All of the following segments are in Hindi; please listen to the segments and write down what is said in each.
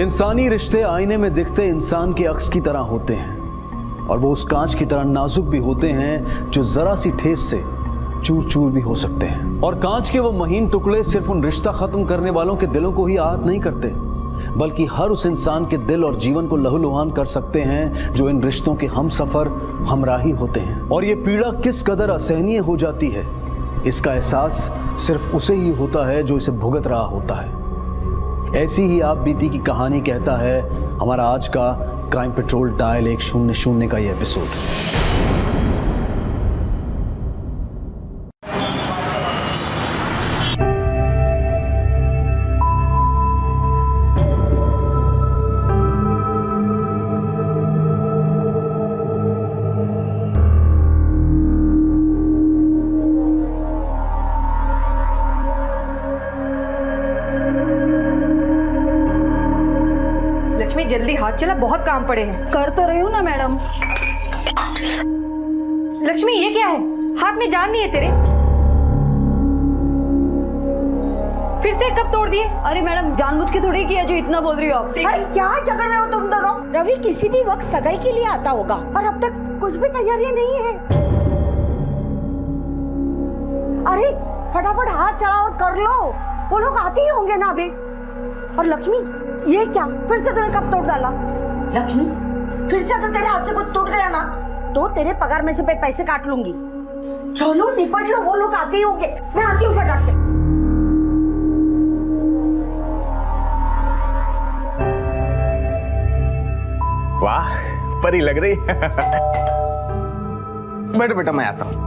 इंसानी रिश्ते आईने में दिखते इंसान के अक्स की तरह होते हैं और वो उस कांच की तरह नाजुक भी होते हैं जो जरा सी ठेस से चूर चूर भी हो सकते हैं। और कांच के वो महीन टुकड़े सिर्फ उन रिश्ता खत्म करने वालों के दिलों को ही आहत नहीं करते, बल्कि हर उस इंसान के दिल और जीवन को लहूलुहान कर सकते हैं जो इन रिश्तों के हम सफर हमराही होते हैं। और ये पीड़ा किस कदर असहनीय हो जाती है, इसका एहसास सिर्फ उसे ही होता है जो इसे भुगत रहा होता है। ऐसी ही आप बीती की कहानी कहता है हमारा आज का क्राइम पेट्रोल डायल 100 का ये एपिसोड। जल्दी हाथ चला, बहुत काम पड़े हैं। कर तो रही हूँ ना मैडम। लक्ष्मी ये क्या है, हाथ में जान नहीं है तेरे, फिर से कब तोड़ दिए? अरे मैडम जानबूझ के थोड़ी किया जो इतना बोल रही हो आप। अरे क्या झगड़ रहे हो तुम दोनों? रवि किसी भी वक्त सगाई के लिए आता होगा और अब तक कुछ भी तैयारी नहीं है। अरे फटाफट हाथ चलाओ और कर लो, वो लोग आते ही होंगे ना अभी। और लक्ष्मी ये क्या, फिर से तूने कब तोड़ डाला? लक्ष्मी फिर से अगर तेरे हाथ से कुछ टूट गया ना तो तेरे पगार में से पैसे काट लूंगी। चलो निपट लो, वो लोग आते ही होंगे। मैं आती हूँ फटाफट से। वाह परी लग रही बैठो बेटा मैं आता हूँ।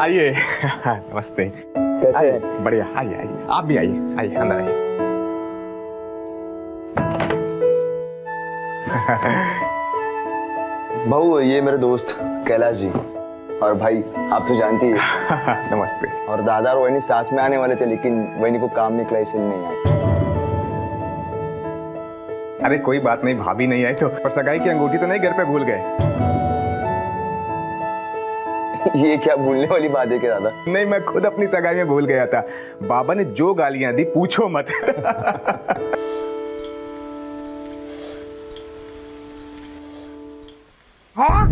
आइए नमस्ते। कैसे हैं? बढ़िया। आइए आइए आप भी आइए, आइए अंदर आइए। भाऊ ये मेरे दोस्त कैलाश जी और भाई आप तो जानती है। नमस्ते। और दादा और वैनी साथ में आने वाले थे लेकिन वैनी को काम निकला इसलिए नहीं आए। अरे कोई बात नहीं, भाभी नहीं आई तो, पर सगाई की अंगूठी तो नहीं घर पे भूल गए? ये क्या भूलने वाली बात है क्या दादा? नहीं मैं खुद अपनी सगाई में भूल गया था, बाबा ने जो गालियां दी पूछो मत। हाँ?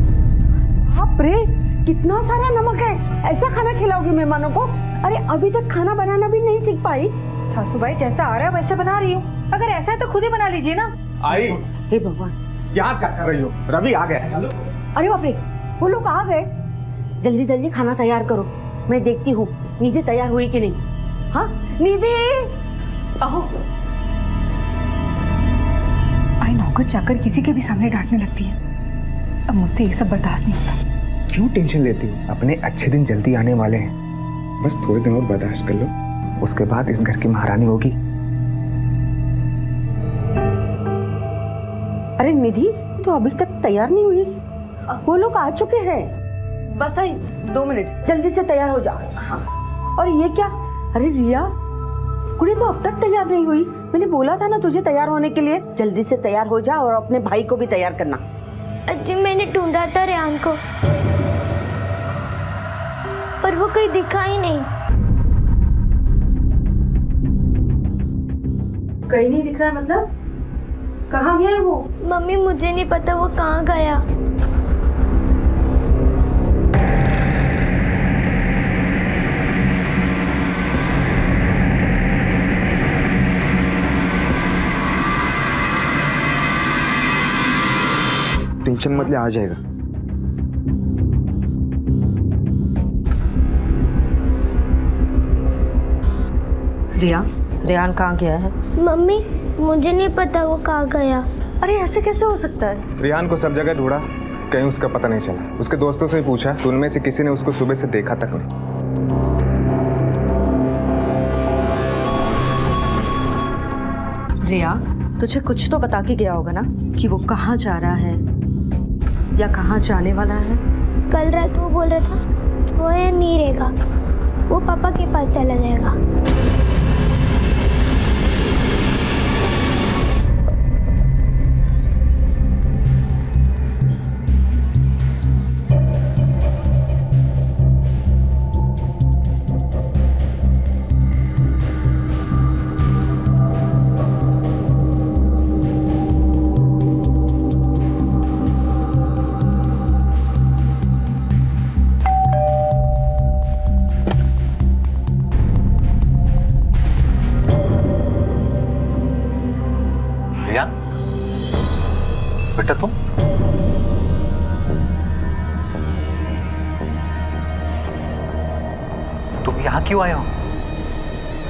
आप रे कितना सारा नमक है, ऐसा खाना खिलाओगी मेहमानों को? अरे अभी तक खाना बनाना भी नहीं सीख पाई। सासूबाई जैसा आ रहा है वैसा बना रही हूँ, अगर ऐसा है तो खुद ही बना लीजिए ना। आई हे भगवान क्या कर रही हो, रवि आ गया। चलो अरे बाप रे वो लोग आ गए, जल्दी जल्दी खाना तैयार करो, मैं देखती हूँ निधि तैयार हुई कि नहीं। हाँ निधि आओ। आई नौकर चाकर किसी के भी सामने डांटने लगती है, अब मुझसे ये सब बर्दाश्त नहीं होता। क्यों टेंशन लेती हो, अपने अच्छे दिन जल्दी आने वाले हैं, बस थोड़े दिन और बर्दाश्त कर लो, उसके बाद इस घर की महारानी होगी। अरे निधि तो अभी तक तैयार नहीं हुई, वो लोग आ चुके हैं। बस आई 2 मिनट, जल्दी से तैयार हो जा। हाँ। और ये क्या, अरे रिया कुड़ी तो अब तक तैयार नहीं हुई, मैंने बोला था ना तुझे तैयार होने के लिए, जल्दी से तैयार हो जा और अपने भाई को भी तैयार करना। अजी मैंने ढूंढा था रेहान को पर वो कहीं दिखा ही नहीं। कहीं नहीं दिख रहा मतलब, कहाँ गया है वो? मम्मी मुझे नहीं पता वो कहाँ गया। टेंशन मत ले, आ जाएगा। रिया रेहान कहाँ गया है? मम्मी मुझे नहीं पता वो कहाँ गया। अरे ऐसे कैसे हो सकता है? रेहान को सब जगह ढूंढा, कहीं उसका पता नहीं चला, उसके दोस्तों से पूछा तो उनमें से किसी ने उसको सुबह से देखा तक नहीं। रिया तुझे कुछ तो बता के गया होगा ना कि वो कहाँ जा रहा है या कहाँ जाने वाला है? कल रात वो बोल रहा था वो यहाँ नहीं रहेगा, वो पापा के पास चला जाएगा। रखो। तुम यहाँ क्यों आए हो?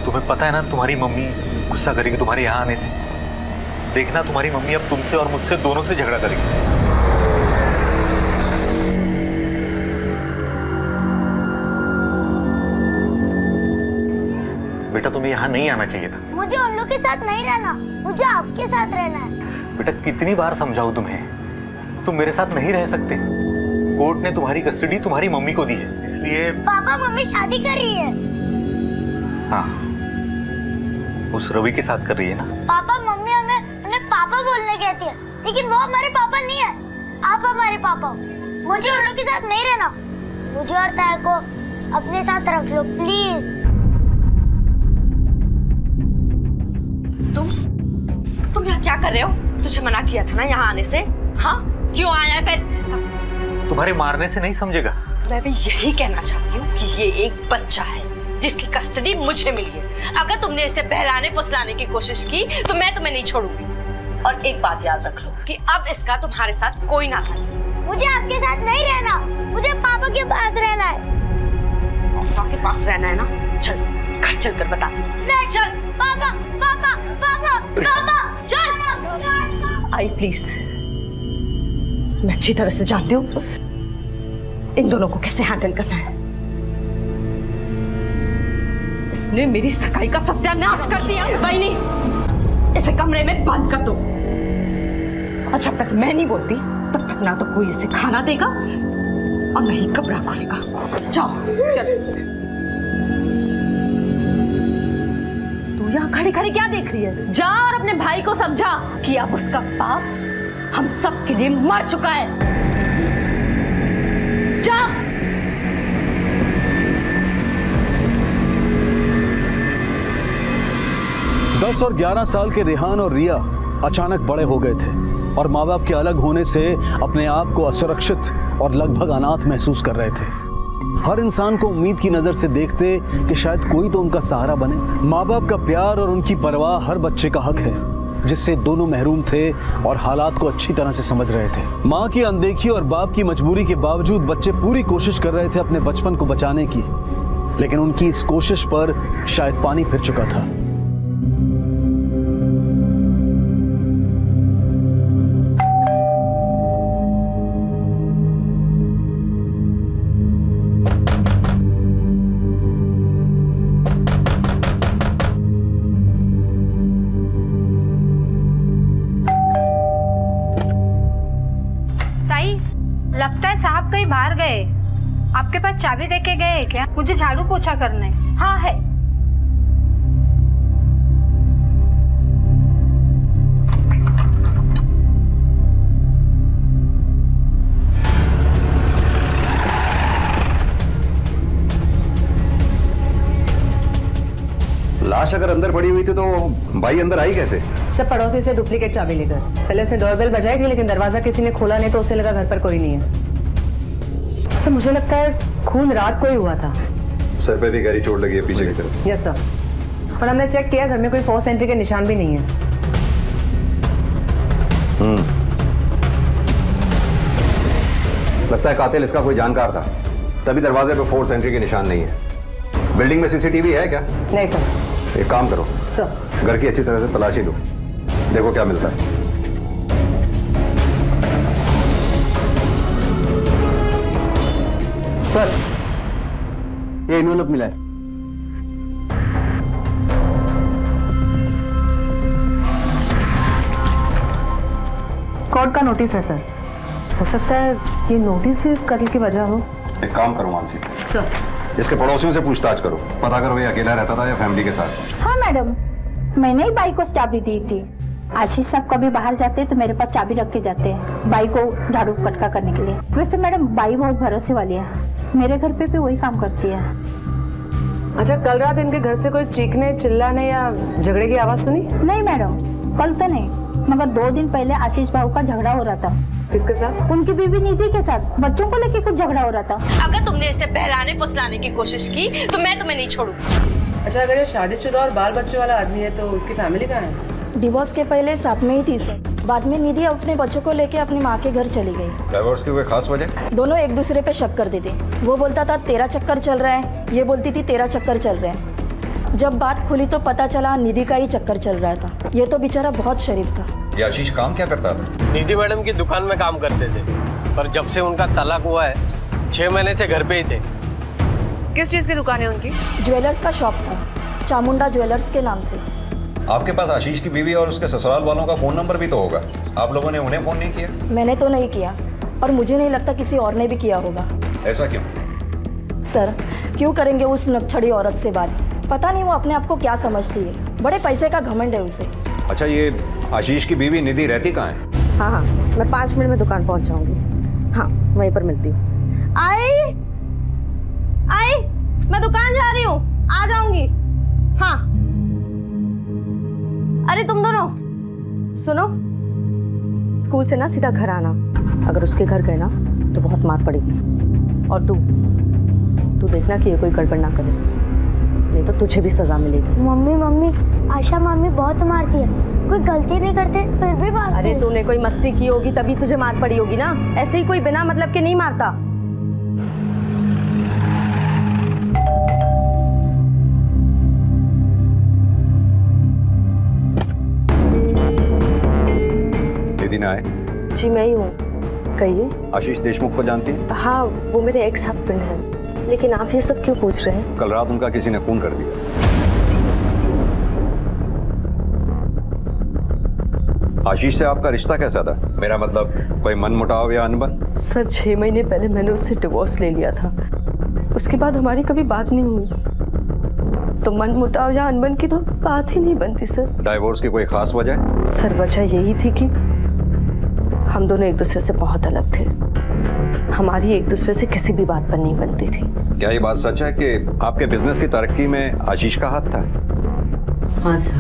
तुम्हें पता है ना तुम्हारी मम्मी गुस्सा करेगी तुम्हारे यहाँ आने से। देखना तुम्हारी मम्मी अब तुमसे और मुझसे दोनों से झगड़ा करेगी। बेटा तुम्हें यहाँ नहीं आना चाहिए था। मुझे उन लोग के साथ नहीं रहना, मुझे आपके साथ रहना है। बेटा कितनी बार समझाऊं तुम्हें, तुम मेरे साथ नहीं रह सकते। कोर्ट ने तुम्हारी कस्टडी तुम्हारी मम्मी को दी है, इसलिए। पापा मम्मी शादी कर रही है। हाँ, उस रवि के साथ कर रही है ना। पापा मम्मी हमें उन्हें पापा बोलने कहती है, लेकिन वो हमारे पापा नहीं है, आप हमारे पापा। मुझे उन लोग के साथ नहीं रहना, मुझे और ताया को अपने साथ रख लो प्लीज। तुम यहाँ क्या कर रहे हो? तुझे मना किया था ना यहाँ आने से। हाँ क्यों आया फिर? तुम्हारे मारने से नहीं समझेगा। मैं भी यही कहना चाहती हूँ कि ये एक बच्चा है जिसकी कस्टडी मुझे मिली है। अगर तुमने इसे बहलाने फुसलाने की कोशिश की तो मैं तुम्हें नहीं छोड़ूंगी। और एक बात याद रख लो कि अब इसका तुम्हारे साथ कोई ना था। मुझे आपके साथ नहीं रहना, मुझे पापा के पास रहना है। पापा के पास रहना है ना, चल घर चल कर बता। चल पापा पापा पापा पापा चल। आई प्लीज, मैं अच्छी तरह से जानती हूँ इन दोनों को कैसे हैंडल करना है। इसने मेरी सगाई का सत्यानाश कर दिया। भाई नहीं, इसे कमरे में बंद कर दो। और जब तक मैं नहीं बोलती तब तक ना तो कोई इसे खाना देगा और ना ही कपड़ा खोलेगा। जाओ चल। यहाँ खड़े खड़े क्या देख रही है? जा और अपने भाई को समझा कि अब उसका बाप हम सब के लिए मर चुका है। जा। दस और 11 साल के रेहान और रिया अचानक बड़े हो गए थे और माँ बाप के अलग होने से अपने आप को असुरक्षित और लगभग अनाथ महसूस कर रहे थे। हर इंसान को उम्मीद की नज़र से देखते कि शायद कोई तो उनका सहारा बने। माँ बाप का प्यार और उनकी परवाह हर बच्चे का हक है, जिससे दोनों महरूम थे और हालात को अच्छी तरह से समझ रहे थे। माँ की अनदेखी और बाप की मजबूरी के बावजूद बच्चे पूरी कोशिश कर रहे थे अपने बचपन को बचाने की, लेकिन उनकी इस कोशिश पर शायद पानी फिर चुका था। आपके पास चाबी देके गए हैं क्या? मुझे झाड़ू पोछा करना है। हाँ है। लाश अगर अंदर पड़ी हुई थी तो भाई अंदर आई कैसे? सब पड़ोसी से डुप्लीकेट चाबी लेकर। पहले उसने डोरबेल बजाई थी लेकिन दरवाजा किसी ने खोला नहीं तो उसे लगा घर पर कोई नहीं है। सर मुझे लगता है खून रात को ही हुआ था। सर पे भी गहरी चोट लगी है पीछे की तरफ। Yes sir. और हमने चेक किया घर में कोई फोर्स एंट्री के निशान भी नहीं है। लगता है कातिल इसका कोई जानकार था, तभी दरवाजे पे फोर्स एंट्री के निशान नहीं है। बिल्डिंग में सीसीटीवी है क्या? नहीं सर। एक काम करो सर, घर की अच्छी तरह से तलाशी दो, देखो क्या मिलता है। सर ये इन्वेलप मिला है। कोर्ट का नोटिस है सर। हो सकता है ये नोटिस ही इस कत्ल की वजह हो। एक काम करो मानसी सर, इसके पड़ोसियों से पूछताछ करो, पता करो ये अकेला रहता था या फैमिली के साथ। हाँ मैडम, मैंने ही बाई को चाबी दी थी। आशीष साहब कभी बाहर जाते हैं तो मेरे पास चाबी रख के जाते हैं बाई को झाड़ू पटका करने के लिए। वैसे मैडम बाई बहुत भरोसे वाली है, मेरे घर पे भी वही काम करती है। अच्छा कल रात इनके घर से कोई चीखने चिल्लाने या झगड़े की आवाज सुनी? नहीं मैडम कल तो नहीं, मगर 2 दिन पहले आशीष भाऊ का झगड़ा हो रहा था। किसके साथ? उनकी बीवी निधि के साथ। बच्चों को लेके कुछ झगड़ा हो रहा था। अगर तुमने इसे बहलाने फुसलाने की कोशिश की तो मैं तुम्हें नहीं छोड़ूंगी। अच्छा अगर ये शादीशुदा और बाल बच्चों वाला आदमी है तो उसकी फैमिली कहाँ है? डिवोर्स के पहले साथ में ही थी सर। बाद में निधि अपने बच्चों को लेके अपनी माँ के घर चली गई। डिवोर्स की कोई खास वजह? दोनों एक दूसरे पे शक करते थे। वो बोलता था 13 चक्कर चल रहा है, ये बोलती थी 13 चक्कर चल रहे हैं। जब बात खुली तो पता चला निधि का ही चक्कर चल रहा था। ये तो बेचारा बहुत शरीफ था। ये आशीष काम क्या करता था? निधि मैडम की दुकान में काम करते थे, पर जब से उनका तलाक हुआ है 6 महीने से घर पे ही थे। किस चीज़ की दुकान है उनकी? ज्वेलर्स का शॉप था, चामुंडा ज्वेलर्स के नाम से। आपके पास आशीष की बीवी और उसके ससुराल वालों का फ़ोन नंबर भी तो होगा, आप लोगों ने उन्हें फ़ोन नहीं किया? मैंने तो नहीं किया और मुझे नहीं लगता किसी और ने भी किया होगा। ऐसा क्यों? सर क्यों करेंगे उस नकछड़ी औरत से बात? पता नहीं वो अपने आप को क्या समझती है, बड़े पैसे का घमंड है उसे। अच्छा, ये आशीष की बीवी निधि रहती कहाँ है? हाँ हाँ, मैं 5 मिनट में दुकान पहुँच जाऊँगी। हाँ वहीं पर मिलती हूँ। आई आई मैं दुकान जा रही हूँ, आ जाऊँगी। हाँ अरे तुम दोनों सुनो, स्कूल से ना सीधा घर आना, अगर उसके घर गए ना तो बहुत मार पड़ेगी। और तू देखना कि ये कोई गड़बड़ ना करे, नहीं तो तुझे भी सजा मिलेगी। मम्मी आशा मम्मी बहुत मारती है, कोई गलती नहीं करते फिर भी मारती। अरे तूने कोई मस्ती की होगी तभी तुझे मार पड़ी होगी ना, ऐसे ही कोई बिना मतलब के नहीं मारता। जी मैं ही हूँ, कहिए। आशीष देशमुख को जानती हैं? हाँ वो मेरे एक्स हस्बैंड हैं। लेकिन आप ये सब क्यों पूछ रहे हैं? कल रात उनका किसी ने खून कर दिया। आशीष से आपका रिश्ता कैसा था? मेरा मतलब कोई मनमुटाव या अनबन? सर 6 महीने पहले मैंने उससे डिवोर्स ले लिया था, उसके बाद हमारी कभी बात नहीं हुई, तो मनमुटाव या अनबन की तो बात ही नहीं बनती सर। डिवोर्स की कोई खास वजह? सर वजह यही थी कि हम दोनों एक दूसरे से बहुत अलग थे, हमारी एक दूसरे से किसी भी बात पर नहीं बनती थी। क्या ये बात सच है कि आपके बिजनेस की तरक्की में आशीष का हाथ था? हाँ सर,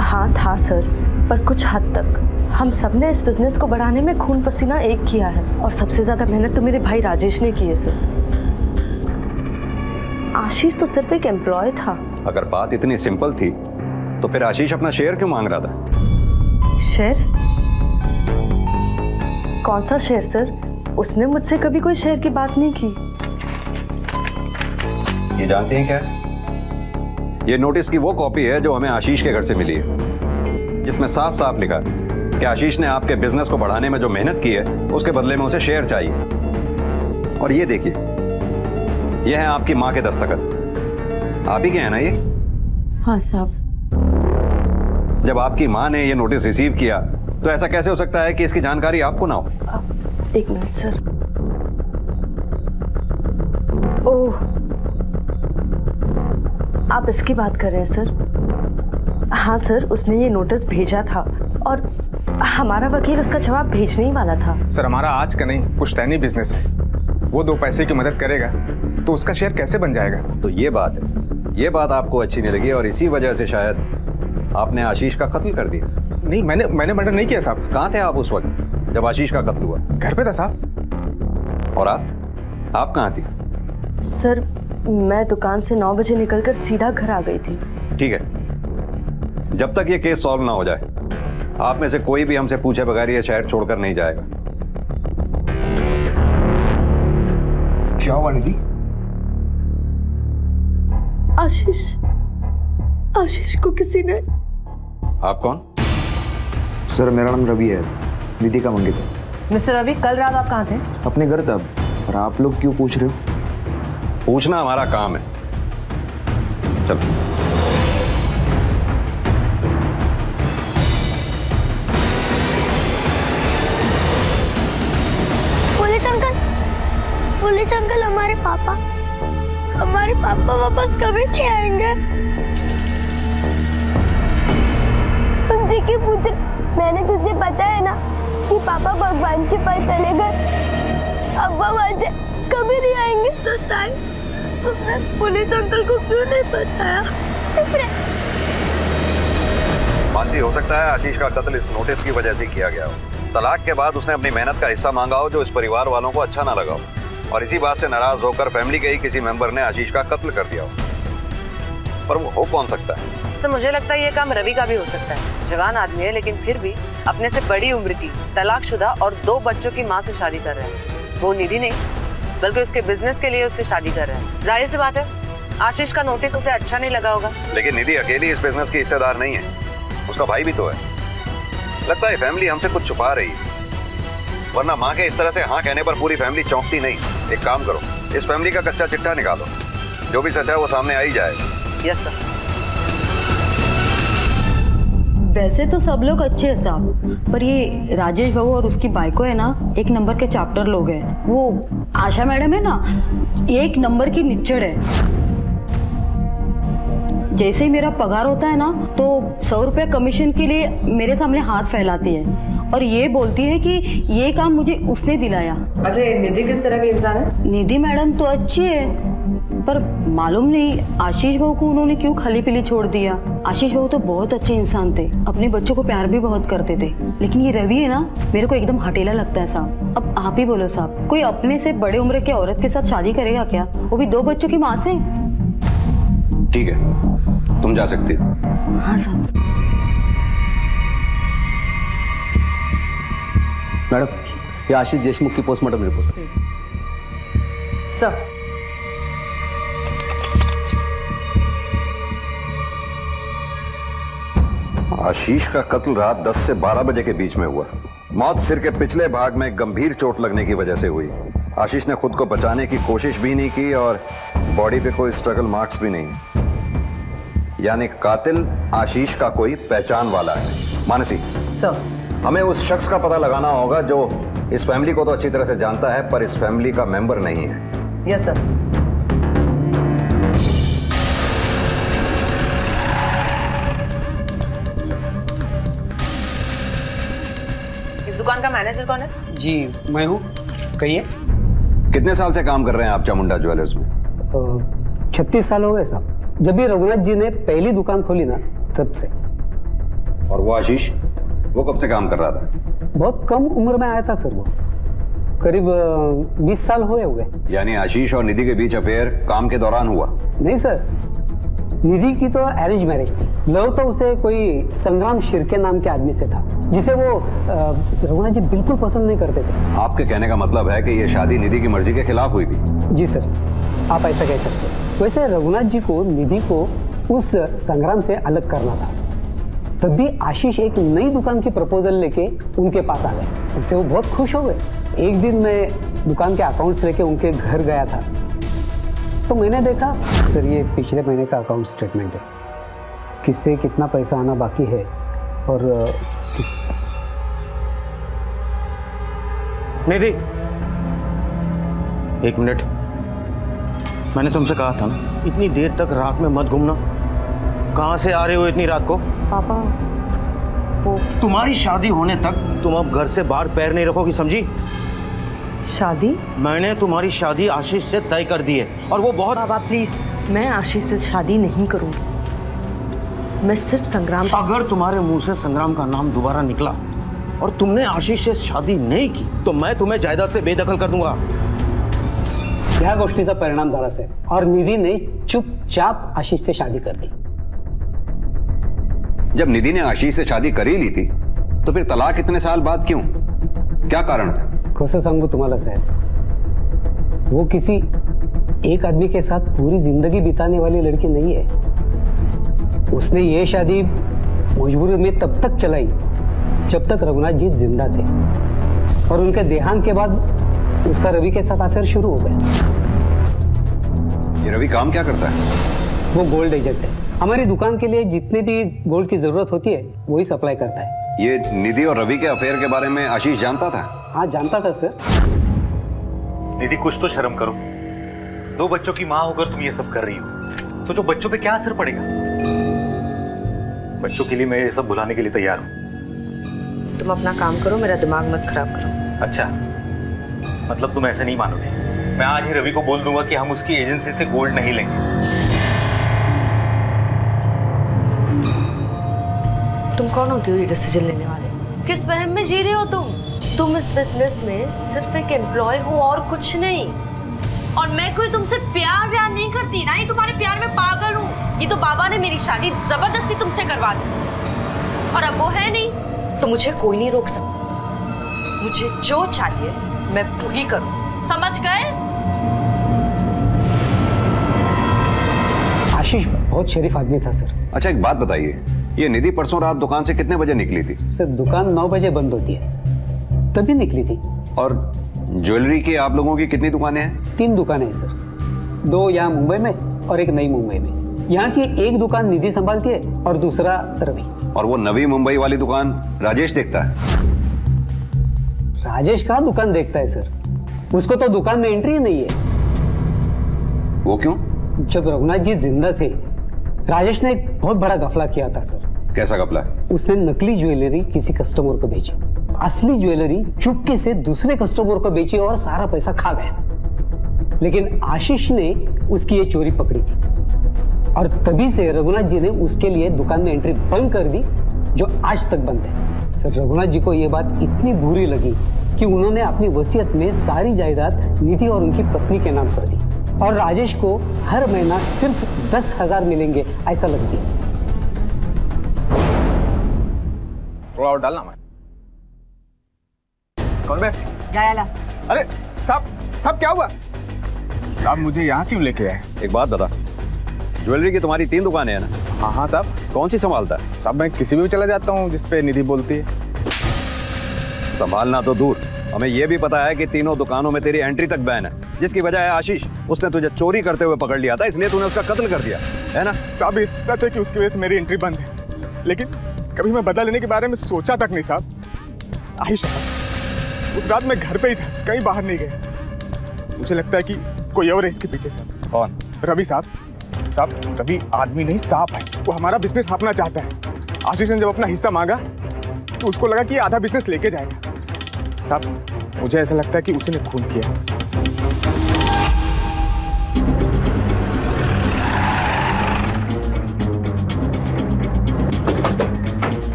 हाँ था सर, पर कुछ हद तक। हम सब ने इस बिजनेस को बढ़ाने में खून पसीना एक किया है और सबसे ज्यादा मेहनत तो मेरे भाई राजेश ने की है सर। आशीष तो सिर्फ एक एम्प्लॉय था। अगर बात इतनी सिंपल थी तो फिर आशीष अपना शेयर क्यों मांग रहा था? शेयर? कौन सा शेयर सर? उसने मुझसे कभी कोई शेयर की बात नहीं की। ये जानते हैं क्या? ये नोटिस की वो कॉपी है जो हमें आशीष के घर से मिली है, जिसमें साफ साफ लिखा है कि आशीष ने आपके बिजनेस को बढ़ाने में जो मेहनत की है उसके बदले में उसे शेयर चाहिए। और ये देखिए, यह है आपकी माँ के दस्तखत। आप ही के हैं ना ये? हाँ साहब। जब आपकी माँ ने ये नोटिस रिसीव किया तो ऐसा कैसे हो सकता है कि इसकी जानकारी आपको ना हो? एक मिनट सर। ओह आप इसकी बात कर रहे हैं सर? हाँ सर, उसने ये नोटिस भेजा था और हमारा वकील उसका जवाब भेजने ही वाला था। सर हमारा आज का नहीं पुश्तैनी बिजनेस है, वो 2 पैसे की मदद करेगा तो उसका शेयर कैसे बन जाएगा? तो ये बात है, ये बात आपको अच्छी नहीं लगी और इसी वजह से शायद आपने आशीष का कत्ल कर दिया। नहीं मैंने मर्डर नहीं किया साहब। कहाँ थे आप उस वक्त जब आशीष का कत्ल हुआ? घर पे था साहब। और आप कहाँ थी? सर मैं दुकान से 9 बजे निकलकर सीधा घर आ गई थी। ठीक है, जब तक ये केस सॉल्व ना हो जाए आप में से कोई भी हमसे पूछे बगैर ये शहर छोड़कर नहीं जाएगा। क्या हुआ निधि? आशीष को किसी ने। आप कौन? सर मेरा नाम रवि है, निधि का मंगेतर है। मिस्टर रवि कल रात आप कहाँ थे? अपने घर था। और आप लोग क्यों पूछ रहे हो? पूछना हमारा काम है। चलो पुलिस अंकल हमारे पापा वापस कभी नहीं आएंगे। तुझे के पुत्र, मैंने तुझे पता है ना कि पापा भगवान के पास चले गए, अब भगवान से कभी नहीं आएंगे। तो ताई तुमने पुलिस अंकल को क्यों नहीं बताया? मानसी हो सकता है आशीष का कत्ल इस नोटिस की वजह से किया गया हो। तलाक के बाद उसने अपनी मेहनत का हिस्सा मांगा हो जो इस परिवार वालों को अच्छा ना लगा हो। और इसी बात से नाराज होकर फैमिली के ही किसी मेंबर ने आशीष का कत्ल कर दिया हो। पर वो हो कौन सकता है? सर मुझे लगता है ये काम रवि का भी हो सकता है। जवान आदमी है लेकिन फिर भी अपने से बड़ी उम्र की तलाकशुदा और 2 बच्चों की माँ से शादी कर रहे हैं। वो निधि नहीं बल्कि उसके बिजनेस के लिए उससे शादी कर रहे हैं। जाहिर सी बात है आशीष का नोटिस उसे अच्छा नहीं लगा होगा। लेकिन निधि अकेली इस बिजनेस की हिस्सेदार नहीं है, उसका भाई भी तो है। लगता है फैमिली हमसे कुछ छुपा रही है, वरना माँ के इस तरह से हाँ कहने पर पूरी फैमिली चौंकती नहीं। एक काम करो, इस फैमिली का कच्चा चिट्ठा निकालो, जो भी सच है वो सामने आ ही जाएगा। Yes sir. वैसे तो सब लोग अच्छे हैं साहब, पर ये राजेश बाबू और उसकी बाइको है ना, एक नंबर के चैप्टर लोग हैं। वो आशा मैडम है ना, एक नंबर की निच्चड़ है। जैसे ही मेरा पगार होता है ना तो 100 रुपये कमीशन के लिए मेरे सामने हाथ फैलाती है और ये बोलती है कि ये काम मुझे उसने दिलाया। अच्छा निधि किस तरह की इंसान है? निधि मैडम तो अच्छी है पर मालूम नहीं आशीष भाऊ को उन्होंने क्यों खाली पीली छोड़ दिया। आशीष भाऊ तो बहुत अच्छे इंसान थे, अपने बच्चों को प्यार भी बहुत करते थे, लेकिन ये रवि है ना, मेरे को एकदम हटेला लगता है साहब। अब आप ही बोलो साहब, कोई अपने से बड़े उम्र की औरत के साथ शादी करेगा क्या, वो भी 2 बच्चों की माँ से? ठीक है तुम जा सकती हो। हाँ साहब। मैडम ये आशीष देशमुख की पोस्टमार्टम रिपोर्ट सर। आशीष का कत्ल रात 10 से 12 बजे के बीच में हुआ। मौत सिर के पिछले भाग में गंभीर चोट लगने की वजह से हुई। आशीष ने खुद को बचाने की कोशिश भी नहीं की और बॉडी पे कोई स्ट्रगल मार्क्स भी नहीं, यानी कातिल आशीष का कोई पहचान वाला है। मानसी सर, हमें उस शख्स का पता लगाना होगा जो इस फैमिली को तो अच्छी तरह से जानता है पर इस फैमिली का मेंबर नहीं है। Yes sir. दुकान का मैनेजर कौन है? जी मैं हूँ, कहिए। कितने साल से काम कर रहे हैं आप चामुंडा ज्वेलर्स में? 36 साल हो गए साहब, जब भी रघुनाथ जी ने पहली दुकान खोली ना तब से। और वो आशीष, वो कब से काम कर रहा था? बहुत कम उम्र में आया था सर, वो करीब 20 साल हो गए। यानी आशीष और निधि के बीच अफेयर काम के दौरान हुआ? नहीं सर, निधि की तो अरेंज मैरिज थी। लव तो उसे कोई संग्राम शिरके नाम के आदमी से था, जिसे वो रघुनाथ जी बिल्कुल पसंद नहीं करते थे। आपके कहने का मतलब है कि ये शादी निधि की मर्जी के खिलाफ हुई थी? जी सर, आप ऐसा कह सकते हैं। वैसे रघुनाथ जी को निधि को उस संग्राम से अलग करना था, तब भी आशीष एक नई दुकान की प्रपोजल लेके उनके पास आ गए। उससे वो बहुत खुश हो गए। एक दिन मैं दुकान के अकाउंट्स लेके उनके घर गया था तो मैंने देखा, सर ये पिछले महीने का अकाउंट स्टेटमेंट है, किससे कितना पैसा आना बाकी है और निधि। 1 मिनट, मैंने तुमसे कहा था ना इतनी देर तक रात में मत घूमना। कहाँ से आ रहे हो इतनी रात को? पापा वो तुम्हारी शादी होने तक तुम अब घर से बाहर पैर नहीं रखोगी, समझी? शादी? मैंने तुम्हारी शादी आशीष से तय कर दी है और वो बहुत। बाबा प्लीज, मैं आशीष से शादी नहीं करूंगी, मैं सिर्फ संग्राम। अगर तुम्हारे मुंह से संग्राम का नाम दोबारा निकला और तुमने आशीष से शादी नहीं की तो मैं तुम्हें जायदाद से बेदखल कर दूंगा। यह गोष्टीचा परिणाम झाला साहेब, और निधि ने चुपचाप आशीष से शादी कर दी। जब निधि ने आशीष से शादी कर ही ली थी तो फिर तलाक इतने साल बाद क्यों? क्या कारण था? कसं सांगू तुम्हाला साहब, वो किसी एक आदमी के साथ पूरी जिंदगी बिताने वाली लड़की नहीं है। उसने ये शादी मजबूरी में तब तक चलाई जब तक रघुनाथ जी जिंदा थे और उनके देहांत के बाद उसका रवि के साथ अफेयर शुरू हो गया। ये रवि काम क्या करता है? वो गोल्ड एजेंट है, हमारी दुकान के लिए जितने भी गोल्ड की जरूरत होती है वही सप्लाई करता है। ये निधि और रवि के अफेयर के बारे में आशीष जानता था? हाँ जानता था सर। निधि कुछ तो शर्म करो, 2 बच्चों की माँ होकर तुम ये सब कर रही हो, सोचो बच्चों पे क्या असर पड़ेगा। बच्चों के लिए मैं ये सब भुलाने के लिए तैयार हूँ। तुम अपना काम करो, मेरा दिमाग मत खराब करो। अच्छा मतलब तुम ऐसे नहीं मानोगे? मैं आज ही रवि को बोल दूंगा कि हम उसकी एजेंसी से गोल्ड नहीं लेंगे। तुम कौन होती हो ये डिसीजन लेने वाले? किस वहम में जी रहे हो तुम? इस बिजनेस में सिर्फ एक एम्प्लॉय हो और कुछ नहीं। और मैं कोई तुमसे प्यार व्यार नहीं करती, ना ही तुम्हारे प्यार में पागल हूँ। ये तो बाबा ने मेरी शादी जबरदस्ती तुमसे करवा दी, और अब वो है नहीं तो मुझे कोई नहीं रोक सकता। मुझे जो चाहिए मैं पूरी करूँ, समझ गए? आशीष बहुत शरीफ आदमी था सर। अच्छा एक बात बताइए, ये निधि परसों रात दुकान से कितने बजे निकली थी? सर दुकान 9 बजे बंद होती है, तभी निकली थी। और ज्वेलरी की आप लोगों की कितनी दुकानें हैं? 3 दुकानें हैं सर, 2 यहाँ मुंबई में और एक नई मुंबई में। यहाँ की एक दुकान निधि संभालती है और दूसरा रवि। और वो नवी मुंबई वाली दुकान राजेश देखता है? राजेश कहाँ दुकान देखता है सर, उसको तो दुकान में एंट्री नहीं है। वो क्यों? जब रघुनाथ जी जिंदा थे राजेश ने एक बहुत बड़ा गफला किया था सर। कैसा गफला? उसने नकली ज्वेलरी किसी कस्टमर को भेजी, असली ज्वेलरी चुपके से दूसरे कस्टमर को बेची और सारा पैसा खा गया। लेकिन आशीष ने उसकी ये चोरी पकड़ी थी और तभी से रघुनाथ जी ने उसके लिए दुकान में एंट्री बंद कर दी, जो आज तक बंद है सर। रघुनाथ जी को ये बात इतनी बुरी लगी कि उन्होंने अपनी वसीयत में सारी जायदाद निधि और उनकी पत्नी के नाम कर दी, और राजेश को हर महीना सिर्फ 10,000 मिलेंगे ऐसा लग गया। थोड़ा और डालना मैं। कौन बे? अरे सब क्या हुआ? साहब मुझे यहाँ क्यों लेके आए? एक बात दादा, ज्वेलरी की तुम्हारी 3 दुकानें हैं ना? हाँ हाँ साहब। कौन सी संभालता है? साहब मैं किसी भी चला जाता हूँ जिसपे निधि बोलती है। संभालना तो दूर, हमें यह भी पता है कि 3 दुकानों में तेरी एंट्री तक बैन है, जिसकी वजह है आशीष, उसने तुझे चोरी करते हुए पकड़ लिया था, इसलिए तूने उसका कत्ल कर दिया है ना? साहब ये सच है कि उसकी वजह से मेरी एंट्री बंद है, लेकिन कभी मैं बदला लेने के बारे में सोचा तक नहीं साहब। आशीष उस रात मैं घर पे ही था, कहीं बाहर नहीं गया। मुझे लगता है कि कोई और है इसके पीछे साहब। कौन? रवि साहब। साहब रवि आदमी नहीं सांप है, वो हमारा बिजनेस हाँपना चाहता है। आशीष ने जब अपना हिस्सा मांगा तो उसको लगा कि आधा बिजनेस लेके जाएगा। साहब मुझे ऐसा लगता है कि उसी ने खून किया।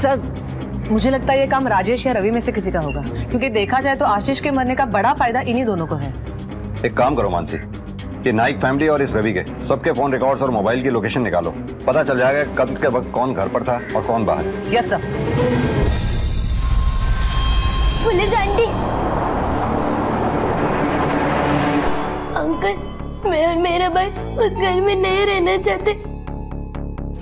सर मुझे लगता है ये काम राजेश या रवि में से किसी का होगा, क्योंकि देखा जाए तो आशीष के मरने का बड़ा फायदा इन्हीं दोनों को है। एक काम करो मानसी, ये नाइक फैमिली और इस रवि के सबके फोन रिकॉर्ड्स और मोबाइल की लोकेशन निकालो, पता चल जाएगा कत्ल के वक्त कौन घर पर था और कौन बाहर। Yes sir. Police aunty, uncle मैं और मेरा भाई उस घर में नहीं रहना चाहते।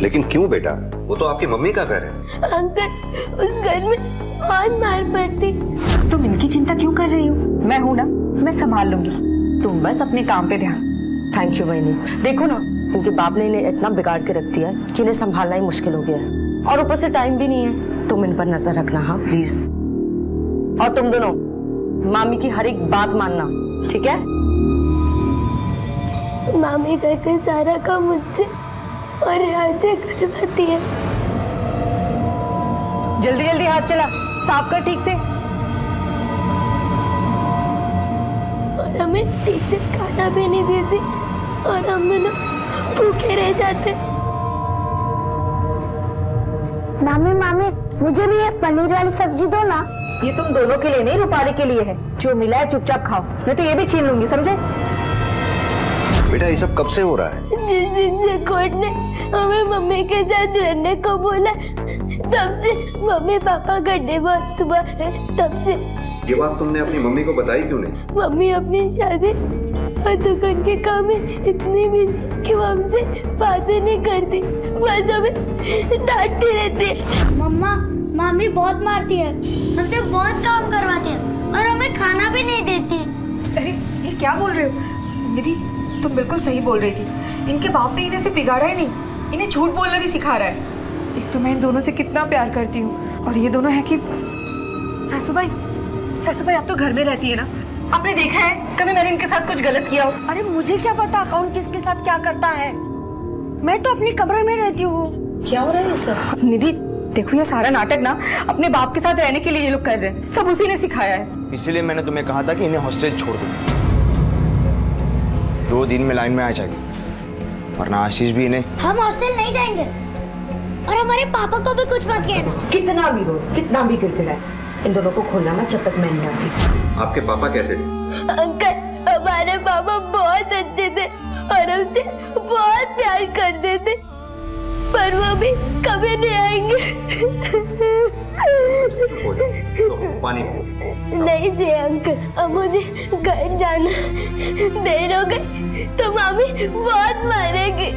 लेकिन क्यों बेटा, वो तो आपकी मम्मी का घर है। अंकल उस घर में बहुत मार पड़ती। तुम इनकी चिंता क्यों कर रही हो? मैं हूँ ना, मैं संभाल लूंगी, तुम बस अपने काम पे ध्यान। थैंक यू बहनी। देखो ना उनके बाप ने इन्हें इतना बिगाड़ के रख दिया है कि इन्हें संभालना ही मुश्किल हो गया है, और ऊपर से टाइम भी नहीं है। तुम इन पर नजर रखना हाँ प्लीज, और तुम दोनों मामी की हर एक बात मानना, ठीक है? मामी कहकर सारा काम मुझसे और करवाती है। जल्दी जल्दी हाथ चला साफ कर ठीक से, और हमें ठीक से खाना भी नहीं देती और हम दोनों भूखे रह जाते। मामी मामी मुझे भी ये पनीर वाली सब्जी दो ना। ये तुम दोनों के लिए नहीं रूपाली के लिए है, जो मिला है चुपचाप खाओ, मैं तो ये भी छीन लूंगी समझे। बेटा ये सब कब से हो रहा है? जिस दिन से कोर्ट ने हमें मम्मी के साथ रहने को बोला तब से मम्मी पापा गड्ढे बहुत हुआ है। तब से ये बात तुमने अपनी मम्मी को बताई क्यों नहीं? मम्मी अपनी शादी और दुकान के काम में इतनी बिजी कि वो हमसे बातें नहीं करती, बस हमें डांटती रहती है। मम्मा मामी बहुत मारती है, हमसे बहुत काम करवाती है और हमें खाना भी नहीं देती। अरे ये क्या बोल रहे हो निधि, तुम बिल्कुल सही बोल रही थी। इनके बाप ने इन्हें सिर्फ बिगाड़ा ही नहीं, इन्हें झूठ बोलना भी सिखा रहा है। एक तो मैं इन दोनों से कितना प्यार करती हूँ, और ये दोनों है कि सासू भाई आप तो घर में रहती है ना, आपने देखा है कभी मैंने इनके साथ कुछ गलत किया हो? अरे मुझे क्या पता कौन किसके साथ क्या करता है, मैं तो अपनी कमरे में रहती हूँ। क्या हो रहा है सब? निधि देखो ये सारा नाटक ना अपने बाप के साथ रहने के लिए ये लोग कर रहे हैं, सब उसी ने सिखाया है। इसीलिए मैंने तुम्हें कहा था कि इन्हें हॉस्टेज छोड़ दो, 2 दिन में लाइन में आ जाएगी, वरना आशीष भी इन्हें। हम हॉस्टल नहीं जाएंगे, और हमारे पापा को भी कुछ मत कहना। कितना भी हो कितना भी गिड़गिड़ाए, इन दोनों को खोलना ना जब तक मैं नहीं आती। आपके पापा कैसे? अंकल हमारे मेरे पापा बहुत अच्छे थे और हमसे बहुत प्यार करते थे, पर वो भी कभी नहीं आएंगे। पानी नहीं जी अंकल, अब मुझे घर जाना, देर हो गई तो मामी बहुत मारेगी।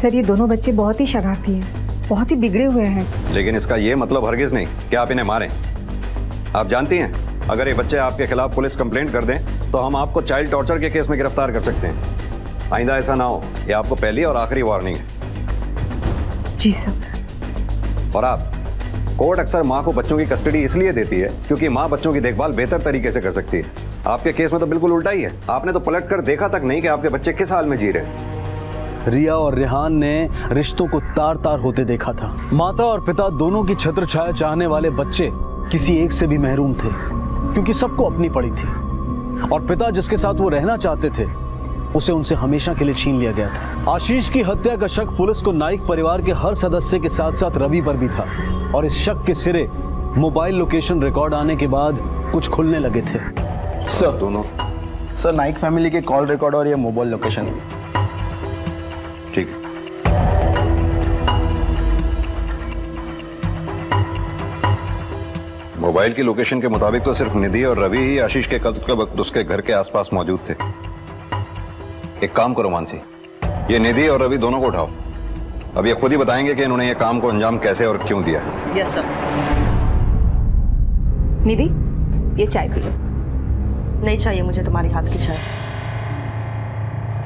सर ये दोनों बच्चे बहुत ही शरारती हैं, बहुत ही बिगड़े हुए हैं। लेकिन इसका ये मतलब हरगिज नहीं कि आप इन्हें मारें। आप जानती हैं अगर ये बच्चे आपके खिलाफ पुलिस कंप्लेंट कर दें तो हम आपको चाइल्ड टॉर्चर के केस में गिरफ्तार कर सकते हैं। आइंदा ऐसा ना हो, ये आपको पहली और आखिरी वार्निंग है। जी सर। और आप, कोर्ट अक्सर माँ को बच्चों की कस्टडी इसलिए देती है क्योंकि माँ बच्चों की देखभाल बेहतर तरीके से कर सकती है। आपके केस में तो बिल्कुल उल्टा ही है, आपने तो पलट कर देखा तक नहीं कि आपके बच्चे किस हाल में जी रहे हैं। रिया और रेहान ने रिश्तों को तार तार होते देखा था। माता और पिता दोनों की छत्र छाया चाहने वाले बच्चे किसी एक से भी महरूम थे, क्योंकि सबको अपनी पड़ी थी और पिता जिसके साथ वो रहना चाहते थे उसे उनसे हमेशा के लिए छीन लिया गया था। आशीष की हत्या का शक पुलिस को नाइक परिवार के हर सदस्य के साथ साथ रवि पर भी था और इस शक के सिरे मोबाइल लोकेशन रिकॉर्ड आने के बाद कुछ खुलने लगे थे। सर दोनों, सर नाइक फैमिली के कॉल रिकॉर्ड और ये मोबाइल लोकेशन। ठीक है। मोबाइल की लोकेशन के मुताबिक तो सिर्फ निधि और रवि ही आशीष के कत्ल के वक्त उसके घर के आसपास मौजूद थे। एक काम करो मानसी, ये निधि और रवि दोनों को उठाओ। अब ये खुद ही बताएंगे कि इन्होंने ये काम को अंजाम कैसे और क्यों दिया। Yes sir. निधि ये चाय पी लो। नहीं चाहिए मुझे तुम्हारे हाथ की चाय,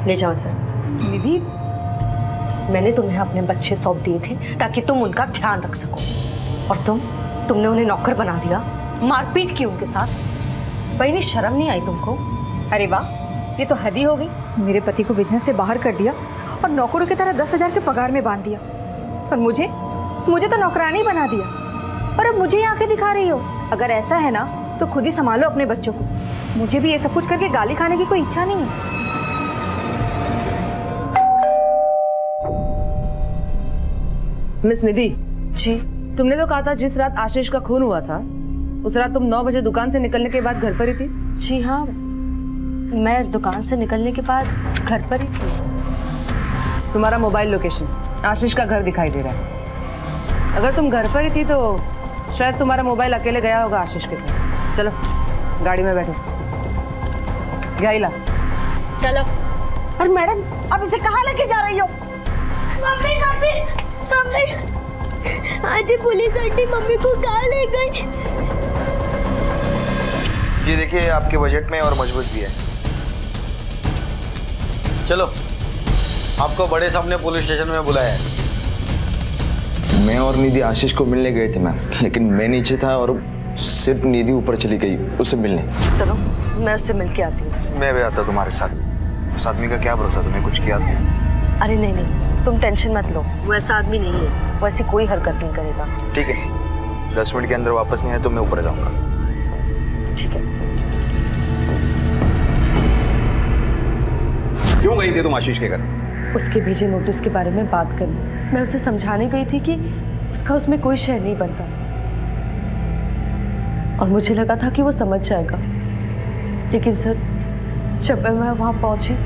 ले जाओ सर। निधि मैंने तुम्हें अपने बच्चे सौंप दिए थे ताकि तुम उनका ध्यान रख सको, और तुमने उन्हें नौकर बना दिया, मारपीट की उनके साथ। भाई नहीं शर्म नहीं आई तुमको? अरे वाह ये तो हद ही हो गई। मेरे पति को बिजनेस से बाहर कर दिया और नौकरों की तरह 10,000 के पगार में बांध दिया, और मुझे तो नौकरानी बना दिया, और अब मुझे यहाँ आके दिखा रही हो। अगर ऐसा है ना तो खुद ही संभालो अपने बच्चों को। मुझे भी ये सब कुछ करके गाली खाने की कोई इच्छा नहीं है। मिस निधि जी, तुमने तो कहा था जिस रात आशीष का खून हुआ था उस रात तुम 9 बजे दुकान से निकलने के बाद घर पर ही थी। जी हाँ, मैं दुकान से निकलने के बाद घर पर ही थी। तुम्हारा मोबाइल लोकेशन आशीष का घर दिखाई दे रहा है। अगर तुम घर पर ही थी तो शायद तुम्हारा मोबाइल अकेले गया होगा आशीष के घर। चलो गाड़ी में बैठो, गाड़ी ला। चलो। और मैडम अब इसे कहाँ लेके जा रही हो? आज पुलिस आंटी मम्मी को कहाँ ले गई? ये देखिए आपके बजट में और मजबूत भी है। चलो आपको बड़े सामने पुलिस स्टेशन में बुलाया है। मैं और निधि आशीष को मिलने गए थे मैम, लेकिन मैं नीचे था और सिर्फ निधि ऊपर चली गई उसे मिलने। चलो मैं उससे मिल के आती हूँ। मैं भी आता तुम्हारे साथ। उस आदमी का क्या भरोसा, तुम्हें कुछ किया था? अरे नहीं नहीं तुम टेंशन मत लो, वो ऐसा आदमी नहीं है, वो ऐसी कोई हरकत नहीं करेगा। ठीक है 10 मिनट के अंदर वापस नहीं है तो मैं ऊपर जाऊंगा। ठीक है। क्यों गई थी तुम आशीष के घर? उसके भेजे नोटिस के बारे में बात करनी। मैं उसे समझाने गई थी कि उसका उसमें कोई शय नहीं बनता, और मुझे लगा था कि वो समझ जाएगा, लेकिन सर जब मैं वहाँ पहुँची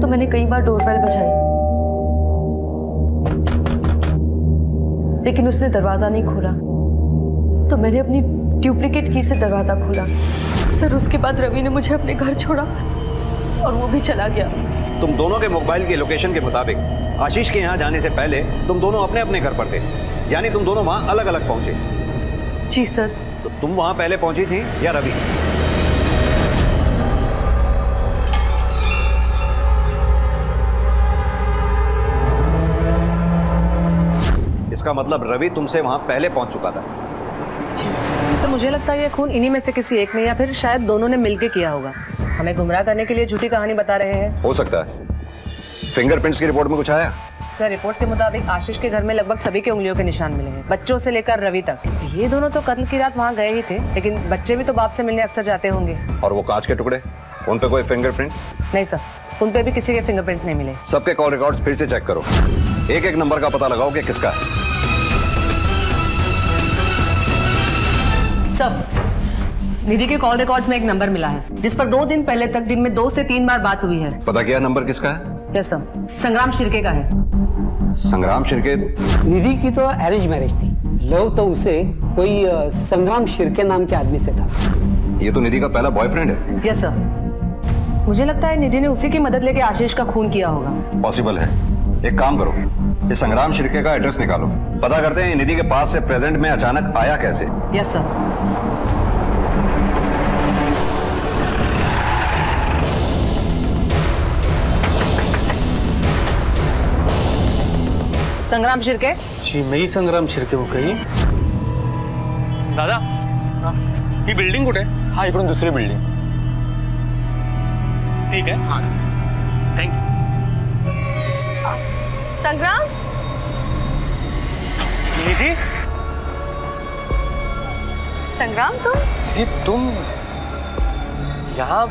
तो मैंने कई बार डोरबेल बजाई, लेकिन उसने दरवाजा नहीं खोला, तो मैंने अपनी डुप्लीकेट की से दरवाजा खोला। सर उसके बाद रवि ने मुझे अपने घर छोड़ा और वो भी चला गया। तुम दोनों के मोबाइल की लोकेशन के मुताबिक आशीष के यहाँ जाने से पहले तुम दोनों अपने अपने घर पर थे, यानी तुम दोनों वहाँ अलग अलग पहुँचे। जी सर। तो तुम वहाँ पहले पहुँची थी या रवि? इसका मतलब रवि तुमसे वहां पहले पहुंच चुका था। जी सर, मुझे लगता है ये खून इन्हीं में से किसी एक ने या फिर शायद दोनों ने मिलकर किया होगा। हमें गुमराह करने के लिए झूठी कहानी बता रहे हैं। हो सकता है। फिंगरप्रिंट्स की रिपोर्ट में कुछ आया? सर रिपोर्ट्स के मुताबिक आशीष के घर में लगभग सभी के उंगलियों के निशान मिले हैं, बच्चों से लेकर रवि तक। ये दोनों तो कत्ल की रात वहाँ गए ही थे, लेकिन बच्चे भी तो बाप से मिलने अक्सर जाते होंगे। और वो कांच के टुकड़े, उन पे कोई फिंगरप्रिंट्स? नहीं सर, उन पे भी किसी के फिंगरप्रिंट्स नहीं मिले। सबके कॉल रिकॉर्ड्स फिर से चेक करो, एक एक नंबर का पता लगाओ कि किसका है। सब निधि के कॉल रिकॉर्ड्स में एक नंबर मिला है जिस पर 2 दिन पहले तक दिन में 2 से 3 बार बात हुई है। पता किया नंबर किसका है? यस सर, संग्राम शिर्के का है। संग्राम शिर्के? निधि की तो अरेंज मैरिज थी, लव तो उसे कोई संग्राम शिर्के नाम के आदमी से था। ये तो निधि का पहला बॉयफ्रेंड है। यस सर, मुझे लगता है निधि ने उसी की मदद लेके आशीष का खून किया होगा। पॉसिबल है। एक काम करो, इस संग्राम शिर्के का एड्रेस निकालो, पता करते हैं निधि के पास से प्रेजेंट में अचानक आया कैसे। Yes sir. संग्राम शिर्के? जी मैं ही संग्राम शिर्के हूँ। कहीं दादा ही बिल्डिंग कुठे? हाँ इकडून दुसरी बिल्डिंग। ठीक है, हाँ थैंक यू। संग्राम? निधि? संग्राम तुम? निधि तुम यहाँ?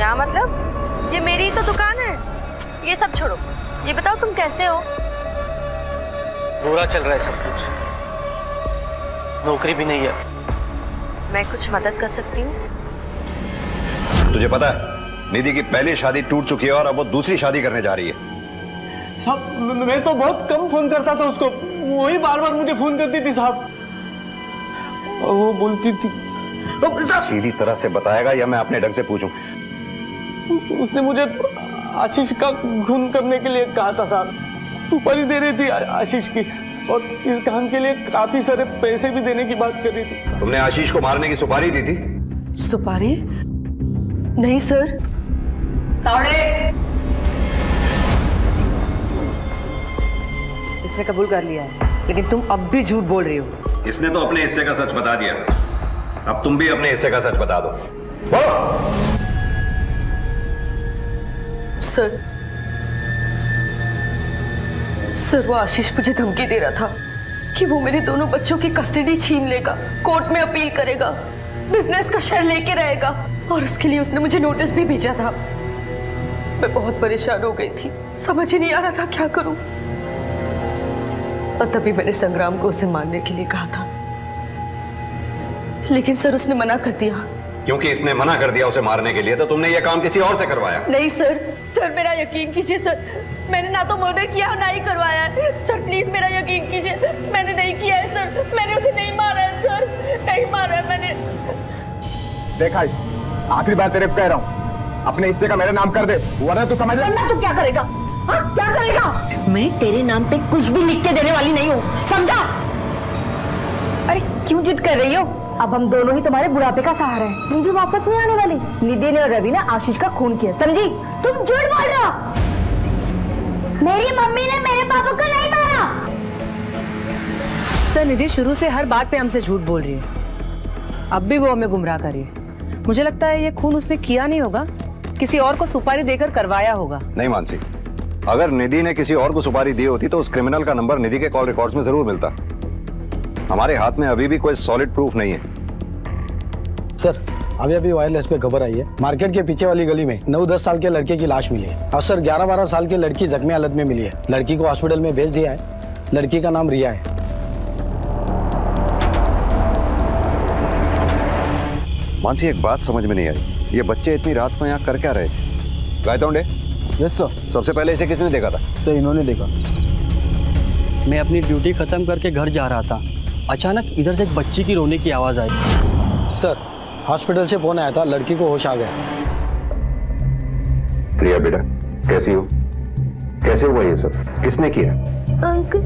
यहाँ मतलब? ये मेरी तो दुकान है। ये सब छोड़ो, ये बताओ तुम कैसे हो? बुरा चल रहा है सब कुछ, नौकरी भी नहीं है। मैं कुछ मदद कर सकती हूँ? तुझे पता है निधि की पहली शादी टूट चुकी है और अब वो दूसरी शादी करने जा रही है। साहब मैं तो बहुत कम फोन करता था उसको, वही बार बार मुझे फोन करती थी साहब, और वो बोलती थी। सीधी तरह से बताएगा या मैं अपने ढंग से पूछूं? उसने मुझे आशीष का खून करने के लिए कहा था साहब, सुपारी दे रही थी आशीष की, और इस काम के लिए काफी सारे पैसे भी देने की बात कर रही थी। तुमने आशीष को मारने की सुपारी दी थी? सुपारी? नहीं सर। तावड़े! इसने कबूल कर लिया है, लेकिन तुम अब भी झूठ बोल रही हो। इसने तो अपने हिस्से का सच बता दिया, अब तुम भी अपने हिस्से का सच बता दो। सर सर वो आशीष मुझे धमकी दे रहा था कि वो मेरे दोनों बच्चों की कस्टडी छीन लेगा, कोर्ट में अपील करेगा, बिजनेस का शेयर लेके रहेगा, और उसके लिए उसने मुझे नोटिस भी भेजा था। मैं बहुत परेशान हो गई थी, समझ ही नहीं आ रहा था क्या करूं, और तभी मैंने संग्राम को उसे मारने के लिए कहा था, लेकिन सर उसने मना कर दिया। क्योंकि इसने मना कर दिया उसे मारने के लिए, तो तुमने ये काम किसी और से करवाया? नहीं सर, सर मेरा यकीन कीजिए सर, मैंने ना तो मर्डर किया और ना ही करवाया है सर, प्लीज मेरा यकीन कीजिए, मैंने नहीं किया है सर, मैंने उसे नहीं मारा है सर, नहीं मारा है मैंने। देखा, आखिरी बार तेरे को कह रहा हूँ, अपने हिस्से का मेरे नाम कर दे, वरना तू समझ लेना तू क्या करेगा। हाँ क्या करेगा? मैं तेरे नाम पे कुछ भी लिख के देने वाली नहीं हूँ, समझा? अरे क्यों जिद कर रही हो, अब हम दोनों ही तुम्हारे बुढ़ापे का सहारा है। निधि वापस नहीं आने वाली, निधि ने और रवि ने आशीष का खून किया, समझी? तुम झूठ बोल रहे हो, मेरी मम्मी ने मेरे पापा को नहीं मारा। सर निधि शुरू से हर बात पे हमसे झूठ बोल रही है, अब भी वो हमें गुमराह कर रही है। मुझे लगता है ये खून उसने किया नहीं होगा, किसी और को सुपारी देकर करवाया होगा। नहीं मानसी, अगर निधि ने किसी और को सुपारी दी होती तो उस क्रिमिनल का नंबर निधि के कॉल रिकॉर्ड में जरूर मिलता। हमारे हाथ में अभी भी कोई सॉलिड प्रूफ नहीं है। सर अभी अभी वायरलेस पे खबर आई है, मार्केट के पीछे वाली गली में 9-10 साल के लड़के की लाश मिली है, और सर 11-12 साल की लड़की जख्मी हालत में मिली है। लड़की को हॉस्पिटल में भेज दिया है, लड़की का नाम रिया है। मानसी एक बात समझ में नहीं आई, ये बच्चे इतनी रात को यहाँ कर क्या रहे थे? गायतोंडे? Yes sir. सबसे पहले इसे किसने देखा था? सर इन्होंने देखा। मैं अपनी ड्यूटी खत्म करके घर जा रहा था, अचानक इधर से एक बच्ची की रोने की आवाज़ आई। सर हॉस्पिटल से फोन आया था, लड़की को होश आ गया। प्रिया बेटा कैसी हो? कैसे हुआ ये सब? किसने किया? अंकल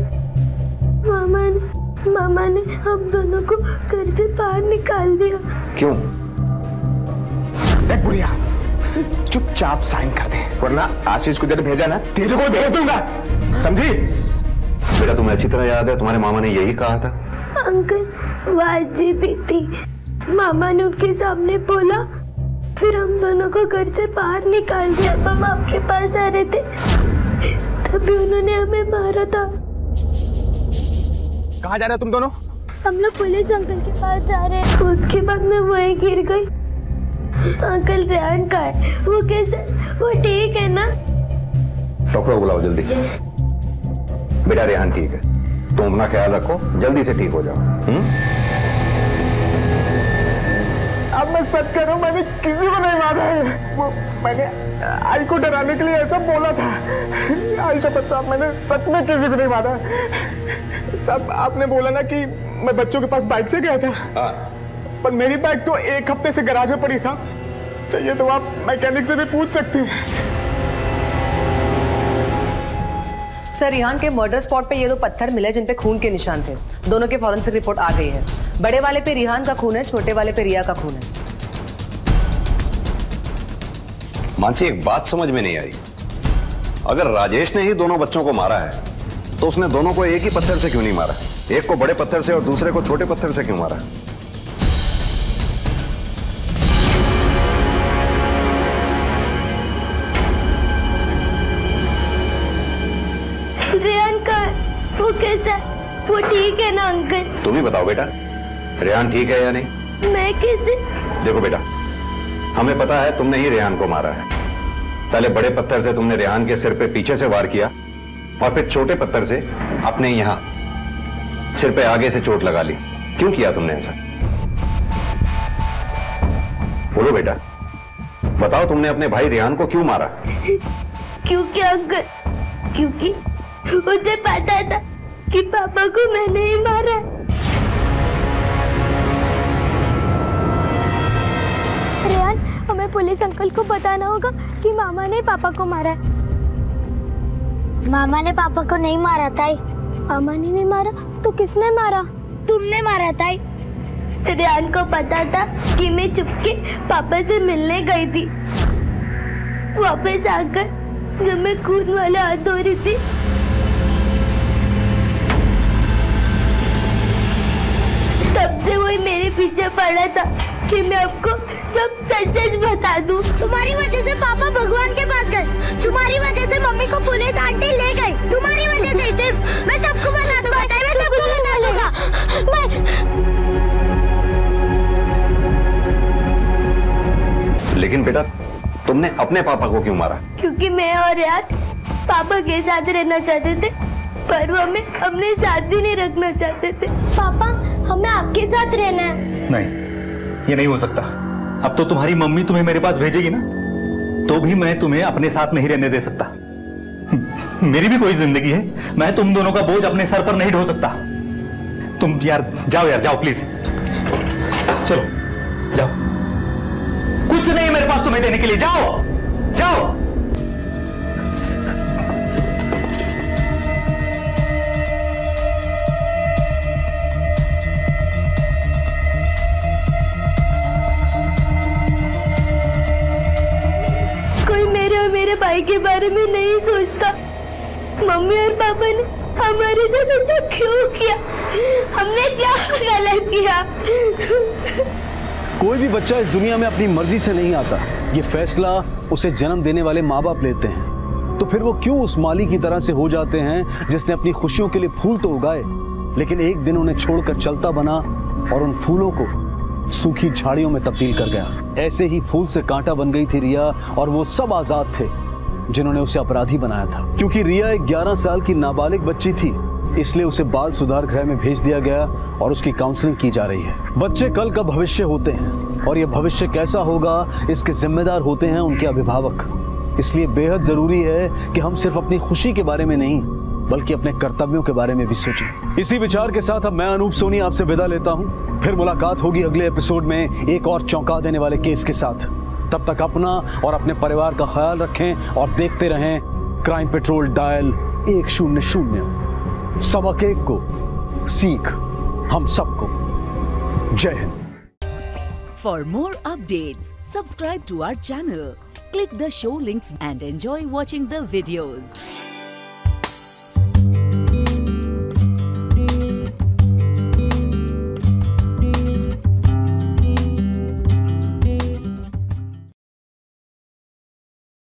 मामा ने हम दोनों को घर से बाहर निकाल दिया। क्यों? देख प्रिया चुपचाप साइन कर दे, वरना आशीष को इधर भेजा ना, तेरे को भेज दूंगा, समझी? बेटा तुम्हें अच्छी तरह याद है तुम्हारे मामा ने यही कहा था? अंकल वाजी भी थी, मामा ने उनके सामने बोला, फिर हम दोनों को घर से बाहर निकाल दिया। हम आपके पास आ रहे थे अभी उन्होंने हमें मारा था। कहाँ जा रहे हो तुम दोनों? हम लोग पुलिस अंकल के पास जा रहे हैं। उसके बाद मैं वहीं गिर गई। अंकल रेहान का है, वो कैसे? वो ठीक है ना? डॉक्टर को बुलाओ जल्दी। बेटा रेहान ठीक है, तुम अपना ख्याल रखो, जल्दी से ठीक हो जाओ। अब मैं सच कह रहा हूँ, मैंने किसी को नहीं मारा है। वो मैंने आई को डराने के लिए ऐसा बोला था। आई शपथ साहब, मैंने सच में किसी को नहीं मारा। साहब आपने बोला ना कि मैं बच्चों के पास बाइक से गया था। पर मेरी बाइक तो एक हफ्ते से गैराज में पड़ी साहब। चाहिए तो आप मैकेनिक से भी पूछ सकते हैं। सर रिहान के मर्डर स्पॉट पे ये दो पत्थर मिले जिन पे खून के निशान थे। दोनों के फॉरेंसिक रिपोर्ट आ गई है। बड़े वाले पे रिहान का खून है, छोटे वाले पे रिया का खून है। मानसी एक बात समझ में नहीं आई, अगर राजेश ने ही दोनों बच्चों को मारा है तो उसने दोनों को एक ही पत्थर से क्यों नहीं मारा? एक को बड़े पत्थर से और दूसरे को छोटे पत्थर से क्यों मारा? रेहान का वो कैसा? वो ठीक है ना अंकल? तुम ही बताओ बेटा, रेहान ठीक है या नहीं? मैं कैसे? देखो बेटा, हमें पता है तुमने ही रेहान को मारा है। पहले बड़े पत्थर से तुमने रेहान के सिर पे पीछे से वार किया और फिर छोटे पत्थर से अपने यहाँ सिर पे आगे से चोट लगा ली। क्यों किया तुमने ऐसा? बोलो बेटा, बताओ तुमने अपने भाई रेहान को क्यों मारा? क्योंकि अंकल, क्योंकि मुझे पता था कि पापा को मैंने ही मारा। रेहान, हमें पुलिस अंकल को बताना होगा कि मामा ने पापा को मारा। मामा ने पापा को नहीं मारा ताई। मामा ने नहीं मारा तो किसने मारा? तुमने मारा ताई। रेहान को पता था कि मैं चुपके पापा से मिलने गई थी। वापस आकर जब मैं खून वाला हाथ धो रही थी, तब से वही मेरे पीछे पड़ा था कि मैं आपको सब सच बता दूं। तुम्हारी वजह से पापा भगवान के पास गए, तुम्हारी वजह से मम्मी को पुलिस आंटी ले गई, तुम्हारी वजह से सिर्फ। मैं सबको बता दूंगा, मैं सबको बता दूंगा। मैं। लेकिन बेटा तुमने अपने पापा को क्यों मारा? क्योंकि मैं और रेहान पापा के साथ रहना चाहते थे, पर वो हमें अपने साथ भी नहीं रखना चाहते थे। पापा हमें आपके साथ रहना है। नहीं, ये नहीं हो सकता। अब तो तुम्हारी मम्मी तुम्हें मेरे पास भेजेगी ना, तो भी मैं तुम्हें अपने साथ नहीं रहने दे सकता। मेरी भी कोई जिंदगी है, मैं तुम दोनों का बोझ अपने सर पर नहीं ढो सकता। तुम यार जाओ प्लीज, चलो जाओ। कुछ नहीं मेरे पास तुम्हें देने के लिए, जाओ जाओ। मेरे भाई के बारे में नहीं सोचता। मम्मी और पापा ने हमारे साथ ऐसा क्यों किया? हमने क्या गलत किया? कोई भी बच्चा इस दुनिया में अपनी मर्जी से नहीं आता। ये फैसला उसे जन्म देने वाले माँ बाप लेते हैं। तो फिर वो क्यों उस माली की तरह से हो जाते हैं जिसने अपनी खुशियों के लिए फूल तो उगाए, लेकिन एक दिन उन्हें छोड़कर चलता बना और उन फूलों को सूखी झाड़ियों में तब्दील कर गया। ऐसे ही फूल से कांटा बन गई थी रिया, और वो सब आजाद थे जिन्होंने उसे अपराधी बनाया था। क्योंकि रिया एक 11 साल की नाबालिग बच्ची थी, इसलिए उसे बाल सुधार गृह में भेज दिया गया और उसकी काउंसलिंग की जा रही है। बच्चे कल का भविष्य होते हैं और ये भविष्य कैसा होगा इसके जिम्मेदार होते हैं उनके अभिभावक। इसलिए बेहद जरूरी है कि हम सिर्फ अपनी खुशी के बारे में नहीं बल्कि अपने कर्तव्यों के बारे में भी सोचें। इसी विचार के साथ अब मैं अनूप सोनी आपसे विदा लेता हूं। फिर मुलाकात होगी अगले एपिसोड में एक और चौंका देने वाले केस के साथ। तब तक अपना और अपने परिवार का ख्याल रखें और देखते रहें क्राइम पेट्रोल डायल 100। सबक एक को सीख हम सबको। जय Hind. For more updates subscribe to our channel, click the show links and enjoy watching the videos.